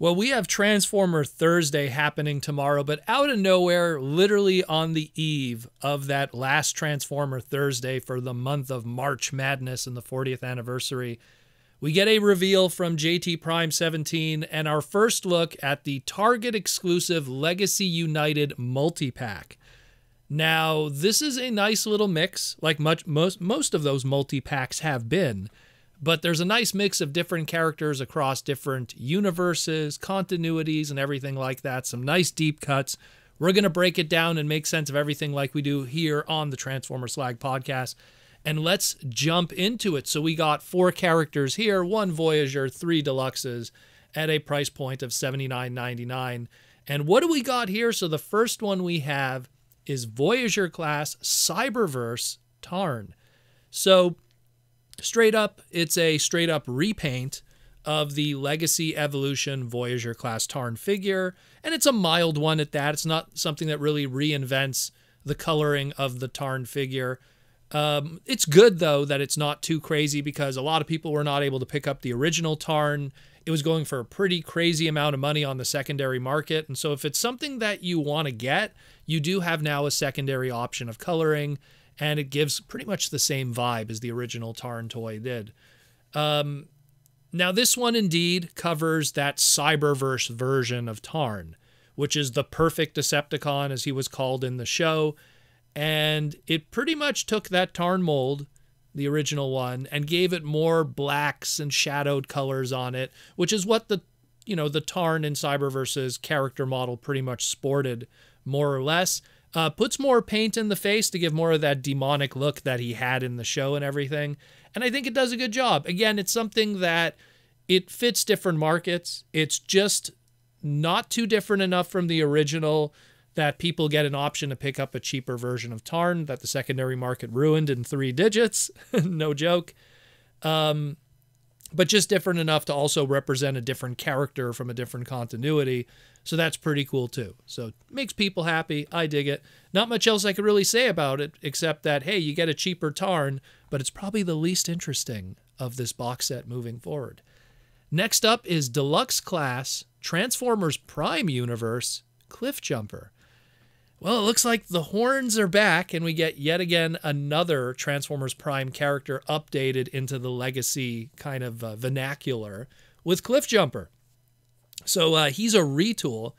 Well, we have Transformer Thursday happening tomorrow, but out of nowhere, literally on the eve of that last Transformer Thursday for the month of March Madness and the 40th anniversary, we get a reveal from JT Prime 17 and our first look at the Target exclusive Legacy United multi-pack. Now, this is a nice little mix, like most of those multi-packs have been. But there's a nice mix of different characters across different universes, continuities, and everything like that. Some nice deep cuts. We're going to break it down and make sense of everything like we do here on the Transformers Slag podcast. And let's jump into it. So we got 4 characters here, 1 Voyager, 3 Deluxes at a price point of $79.99. And what do we got here? So the first one we have is Voyager Class Cyberverse Tarn. So straight up, it's a straight up repaint of the Legacy Evolution Voyager Class Tarn figure, and it's a mild one at that. It's not something that really reinvents the coloring of the Tarn figure. It's good, though, that it's not too crazy because a lot of people were not able to pick up the original Tarn. It was going for a pretty crazy amount of money on the secondary market, and so if it's something that you want to get, you do have now a secondary option of coloring, and it gives pretty much the same vibe as the original Tarn toy did. Now, this one indeed covers that Cyberverse version of Tarn, which is the perfect Decepticon, as he was called in the show. And it pretty much took that Tarn mold, the original one, and gave it more blacks and shadowed colors on it, which is what the, you know, the Tarn in Cyberverse's character model pretty much sported, more or less. Puts more paint in the face to give more of that demonic look that he had in the show and everything. And I think it does a good job. Again, it's something that it fits different markets. It's just not too different enough from the original that people get an option to pick up a cheaper version of Tarn that the secondary market ruined in 3 digits. No joke. But just different enough to also represent a different character from a different continuity. So that's pretty cool too. So it makes people happy. I dig it. Not much else I could really say about it, except that, hey, you get a cheaper Tarn, but it's probably the least interesting of this box set moving forward. Next up is Deluxe Class Transformers Prime Universe Cliffjumper. Well, it looks like the horns are back, and we get yet again another Transformers Prime character updated into the Legacy kind of vernacular with Cliffjumper. So he's a retool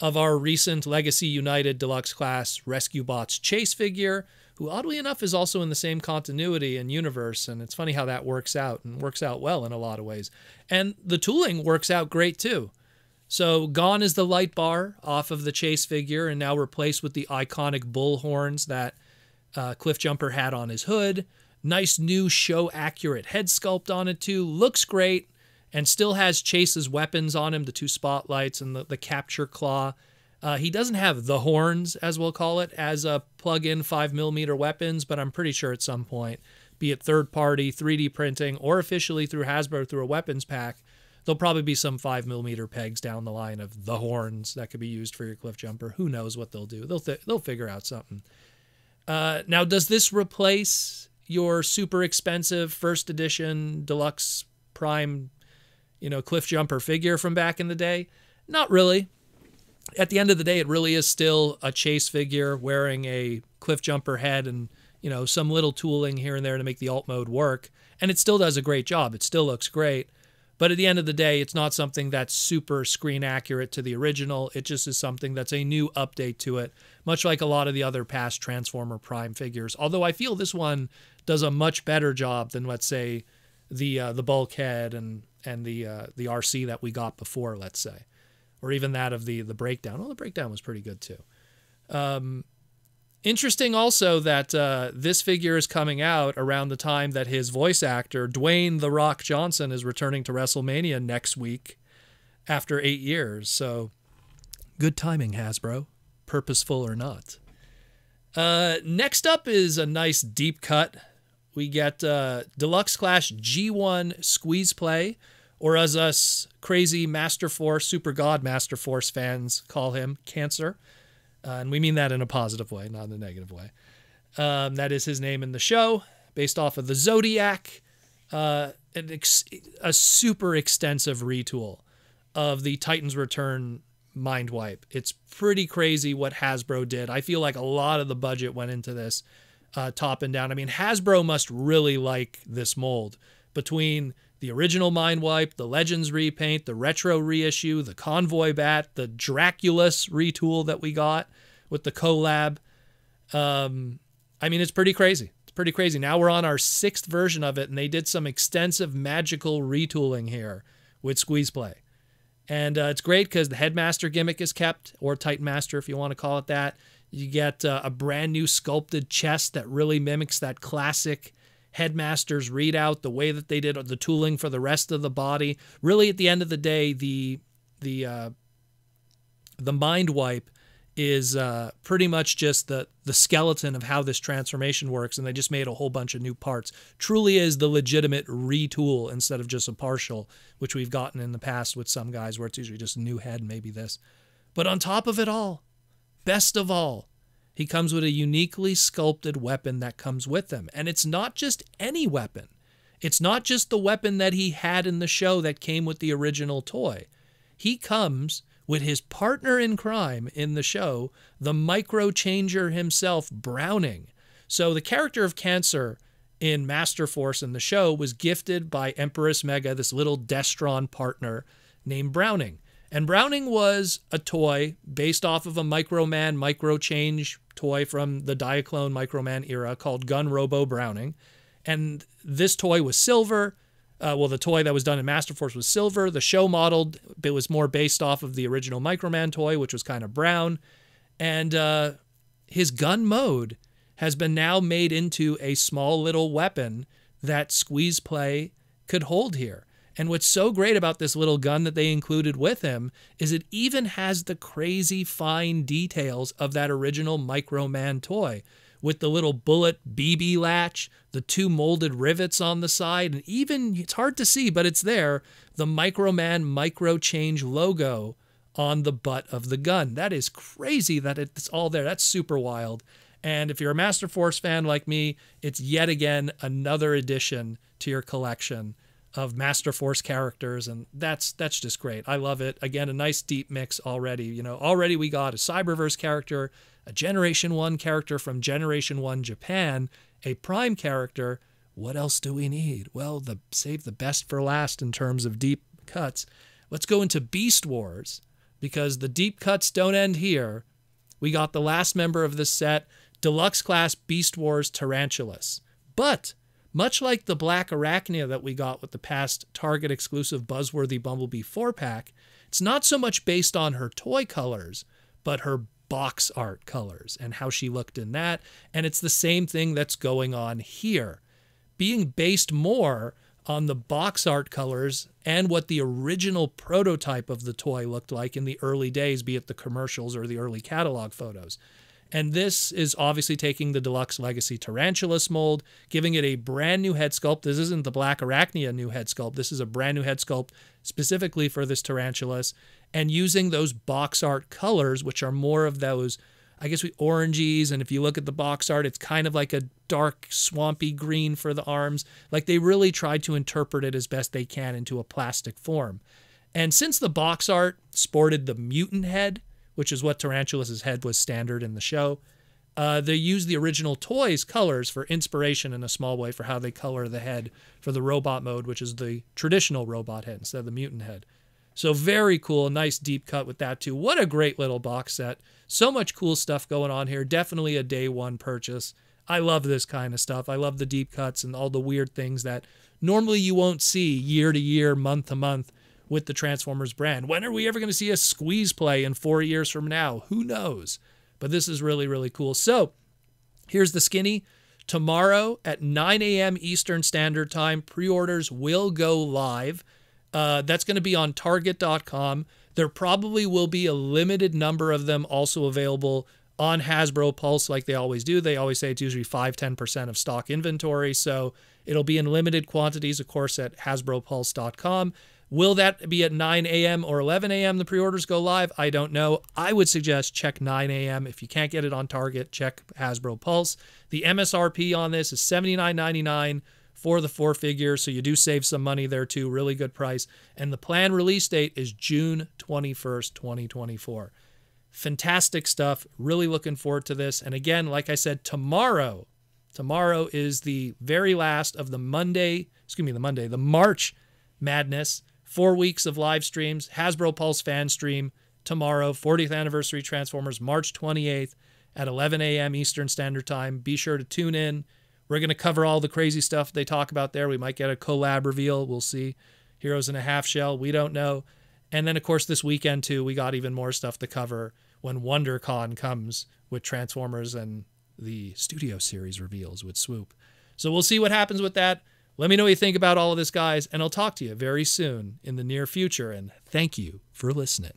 of our recent Legacy United Deluxe Class Rescue Bots Chase figure, who oddly enough is also in the same continuity and universe, and it's funny how that works out, and works out well in a lot of ways. And the tooling works out great too. So gone is the light bar off of the Chase figure and now replaced with the iconic bull horns that Cliffjumper had on his hood. Nice new show-accurate head sculpt on it too. Looks great and still has Chase's weapons on him, the 2 spotlights and the capture claw. He doesn't have the horns, as we'll call it, as a plug-in 5mm weapons, but I'm pretty sure at some point, be it third-party, 3D printing, or officially through Hasbro through a weapons pack, there'll probably be some 5mm pegs down the line of the horns that could be used for your Cliffjumper. Who knows what they'll do? They'll figure out something. Now, does this replace your super expensive first edition Deluxe Prime, you know, Cliffjumper figure from back in the day? Not really. At the end of the day, it really is still a Chase figure wearing a Cliffjumper head and, you know, some little tooling here and there to make the alt mode work. And it still does a great job. It still looks great. But at the end of the day, it's not something that's super screen accurate to the original. It just is something that's a new update to it, much like a lot of the other past Transformer Prime figures. Although I feel this one does a much better job than, let's say, the bulkhead and the RC that we got before, let's say. Or even that of the breakdown. Well, the breakdown was pretty good, too. Interesting also that this figure is coming out around the time that his voice actor, Dwayne "The Rock" Johnson, is returning to WrestleMania next week after 8 years. So good timing, Hasbro, purposeful or not. Next up is a nice deep cut. We get Deluxe Class G1 Squeeze Play, or as us crazy Master Force, Super God Master Force fans call him, Cancer. And we mean that in a positive way, not in a negative way. That is his name in the show, based off of the Zodiac. A super extensive retool of the Titans Return Mind Wipe. It's pretty crazy what Hasbro did. I feel like a lot of the budget went into this, top and down. I mean, Hasbro must really like this mold. Between the original Mind Wipe, the Legends repaint, the retro reissue, the Convoy Bat, the Draculus retool that we got with the collab. I mean, it's pretty crazy. It's pretty crazy. Now we're on our 6th version of it, and they did some extensive magical retooling here with Squeeze Play. And it's great because the Headmaster gimmick is kept, or Titan Master if you want to call it that. You get a brand new sculpted chest that really mimics that classic Headmaster's readout, the way that they did the tooling for the rest of the body. Really, at the end of the day, the Mind Wipe is pretty much just the skeleton of how this transformation works, and they just made a whole bunch of new parts. Truly is the legitimate retool instead of just a partial, which we've gotten in the past with some guys where it's usually just a new head, maybe this. But on top of it all, best of all, he comes with a uniquely sculpted weapon that comes with him. And it's not just any weapon. It's not just the weapon that he had in the show that came with the original toy. He comes with his partner in crime in the show, the micro-changer himself, Browning. So the character of Cancer in Master Force in the show was gifted by Empress Mega, this little Destron partner named Browning. And Browning was a toy based off of a Microman, micro-change toy from the Diaclone Microman era called Gun Robo Browning. And this toy was silver. Well, the toy that was done in Master Force was silver. The show modeled, it was more based off of the original Microman toy, which was kind of brown. And his gun mode has been now made into a small little weapon that Squeeze Play could hold here. And what's so great about this little gun that they included with him is it even has the crazy fine details of that original Microman toy with the little bullet BB latch, the 2 molded rivets on the side, and even, it's hard to see, but it's there, the Microman micro-change logo on the butt of the gun. That is crazy that it's all there. That's super wild. And if you're a Master Force fan like me, it's yet again another addition to your collection of Master Force characters, and that's just great. I love it. Again, a nice deep mix already. You know, already we got a Cyberverse character, a Generation 1 character from Generation 1 Japan, a Prime character. What else do we need? Well, save the best for last in terms of deep cuts. Let's go into Beast Wars, because the deep cuts don't end here. We got the last member of this set, Deluxe Class Beast Wars Tarantulas. But much like the Black Arachnia that we got with the past Target-exclusive Buzzworthy Bumblebee 4-pack, it's not so much based on her toy colors, but her box art colors and how she looked in that. And it's the same thing that's going on here, being based more on the box art colors and what the original prototype of the toy looked like in the early days, be it the commercials or the early catalog photos. And this is obviously taking the Deluxe Legacy Tarantulas mold, giving it a brand new head sculpt. This isn't the Black Arachnia new head sculpt. This is a brand new head sculpt specifically for this Tarantulas, and using those box art colors, which are more of those, I guess, oranges. And if you look at the box art, it's kind of like a dark, swampy green for the arms. Like, they really tried to interpret it as best they can into a plastic form. And since the box art sported the mutant head, which is what Tarantulas' head was standard in the show, they used the original toy's colors for inspiration in a small way for how they color the head for the robot mode, which is the traditional robot head instead of the mutant head. So very cool, nice deep cut with that too. What a great little box set. So much cool stuff going on here. Definitely a day 1 purchase. I love this kind of stuff. I love the deep cuts and all the weird things that normally you won't see year to year, month to month, with the Transformers brand. When are we ever going to see a Squeeze Play in 4 years from now? Who knows? But this is really, really cool. So here's the skinny. Tomorrow at 9 a.m. Eastern Standard Time, pre-orders will go live. That's going to be on Target.com. There probably will be a limited number of them also available on Hasbro Pulse, like they always do. They always say it's usually 5-10% of stock inventory. So it'll be in limited quantities, of course, at HasbroPulse.com. Will that be at 9 a.m. or 11 a.m. the pre-orders go live? I don't know. I would suggest check 9 a.m. If you can't get it on Target, check Hasbro Pulse. The MSRP on this is $79.99 for the four figure, so you do save some money there too. Really good price. And the planned release date is June 21st, 2024. Fantastic stuff. Really looking forward to this. And again, like I said, tomorrow is the very last of the the March Madness. 4 weeks of live streams, Hasbro Pulse fan stream tomorrow, 40th Anniversary Transformers, March 28th at 11 a.m. Eastern Standard Time. Be sure to tune in. We're going to cover all the crazy stuff they talk about there. We might get a collab reveal. We'll see. Heroes in a Half Shell. We don't know. And then, of course, this weekend, too, we got even more stuff to cover when WonderCon comes with Transformers and the Studio Series reveals with Swoop. So we'll see what happens with that. Let me know what you think about all of this, guys, and I'll talk to you very soon in the near future, and thank you for listening.